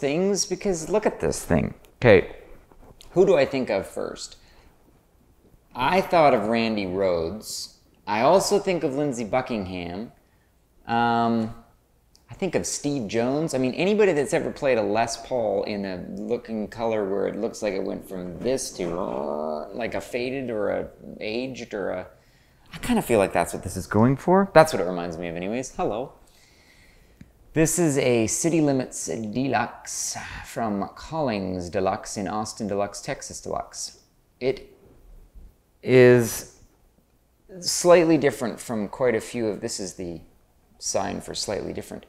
Things, because look at this thing. Okay, who do I think of first? I thought of Randy Rhoads. I also think of Lindsey Buckingham. I think of Steve Jones. I mean, anybody that's ever played a Les Paul in a looking color where it looks like it went from this to like a faded or a aged or a... I kind of feel like that's what this is going for. That's what it reminds me of anyways. Hello. This is a City Limits Deluxe from Collings Deluxe in Austin Deluxe, Texas Deluxe. It is slightly different from quite a few of... This is the sign for slightly different.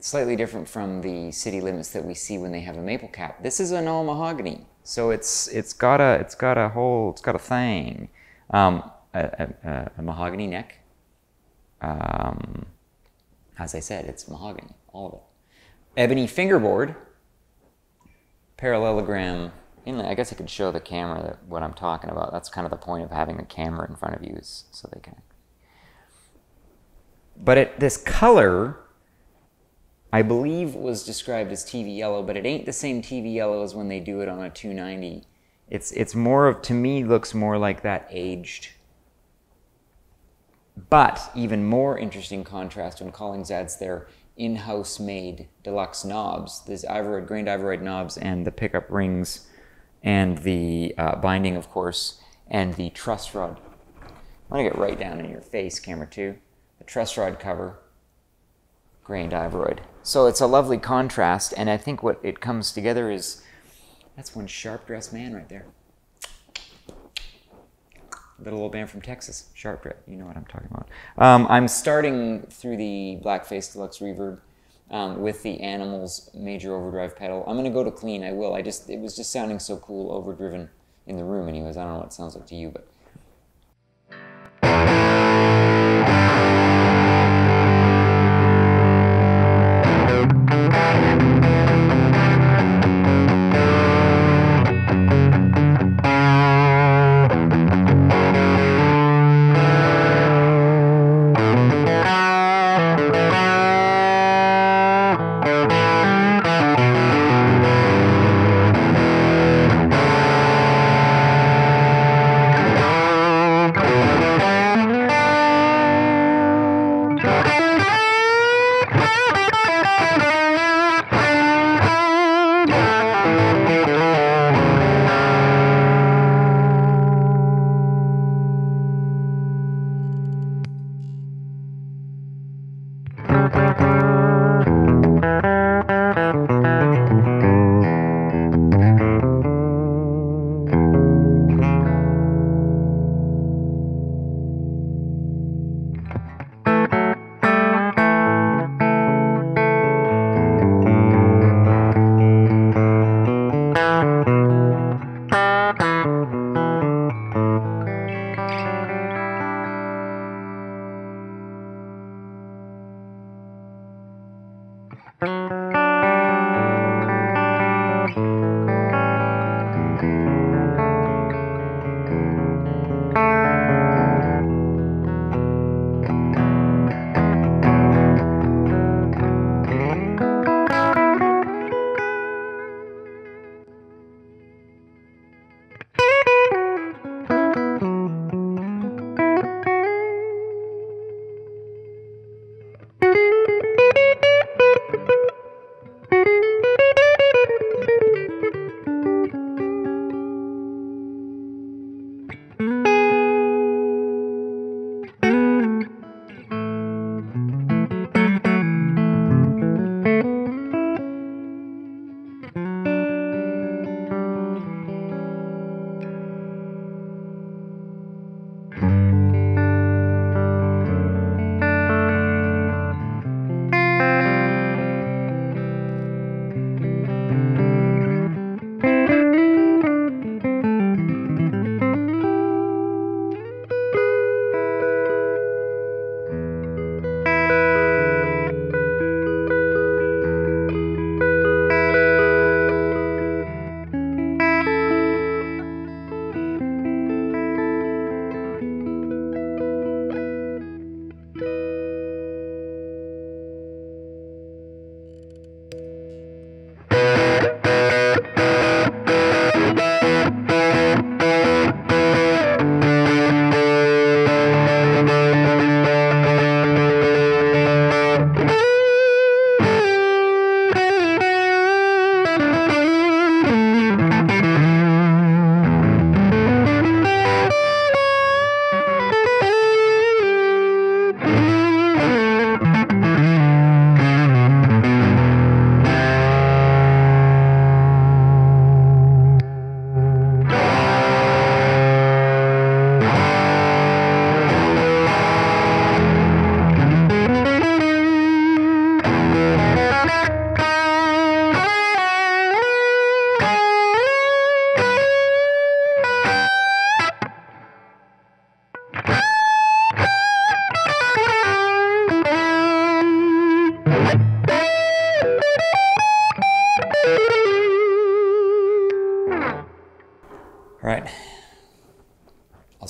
Slightly different from the City Limits that we see when they have a maple cap. This is an all mahogany, so it's got a thing. A mahogany neck. As I said, it's mahogany, all of it. Ebony fingerboard, parallelogram inlay. I guess I could show the camera that what I'm talking about. That's kind of the point of having the camera in front of you, is so they can. But this color, I believe, was described as TV yellow, but it ain't the same TV yellow as when they do it on a 290. It's more of, to me, looks more like that aged. But even more interesting contrast when Collings adds their in-house made deluxe knobs, these ivoroid, grained ivoroid knobs, and the pickup rings, and the binding, of course, and the truss rod. I'm gonna get right down in your face, camera two. The truss rod cover, grained ivoroid. So it's a lovely contrast, and I think what it comes together is, that's one sharp-dressed man right there. Little old band from Texas, Sharp Red, you know what I'm talking about. I'm starting through the Blackface Deluxe Reverb with the Animals Major Overdrive pedal. I'm gonna go to clean, I will. It was just sounding so cool, overdriven in the room anyways. I don't know what it sounds like to you, but.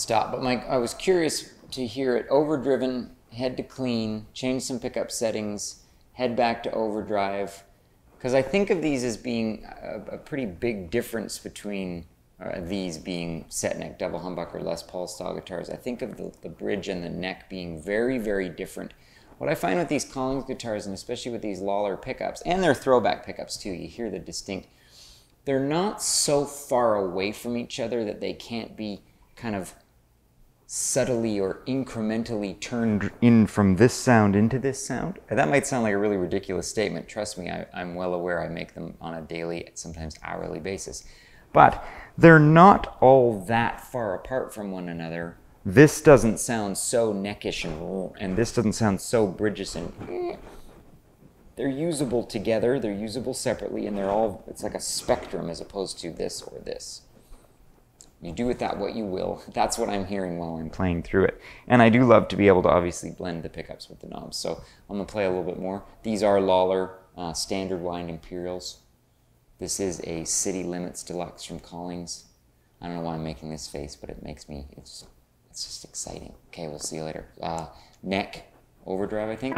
stop. But Mike, I was curious to hear it overdriven, head to clean, change some pickup settings, head back to overdrive. Because I think of these as being a pretty big difference between these being set neck double humbucker Les Paul style guitars. I think of the bridge and the neck being very, very different. What I find with these Collings guitars, and especially with these Lawler pickups, and their throwback pickups too, you hear the distinct, they're not so far away from each other that they can't be kind of subtly or incrementally turned in from this sound into this sound. That might sound like a really ridiculous statement. Trust me, I'm well aware I make them on a daily, sometimes hourly basis. But they're not all that far apart from one another. This doesn't sound so neckish and this doesn't sound so bridges and they're usable together, they're usable separately, and they're all, it's like a spectrum as opposed to this or this. You do with that what you will. That's what I'm hearing while I'm playing through it. And I do love to be able to obviously blend the pickups with the knobs. So I'm gonna play a little bit more. These are Lawler standard wind Imperials. This is a City Limits Deluxe from Collings. I don't know why I'm making this face, but it makes me, it's just exciting. Okay, we'll see you later. Neck overdrive, I think.